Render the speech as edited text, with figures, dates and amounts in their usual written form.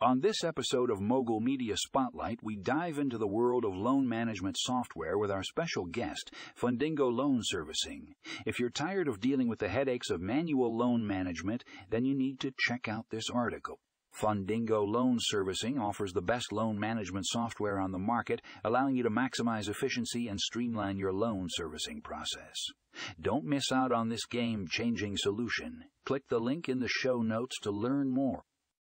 On this episode of Mogul Media Spotlight, we dive into the world of loan management software with our special guest, Fundingo Loan Servicing. If you're tired of dealing with the headaches of manual loan management, then you need to check out this article. Fundingo Loan Servicing offers the best loan management software on the market, allowing you to maximize efficiency and streamline your loan servicing process. Don't miss out on this game-changing solution. Click the link in the show notes to learn more.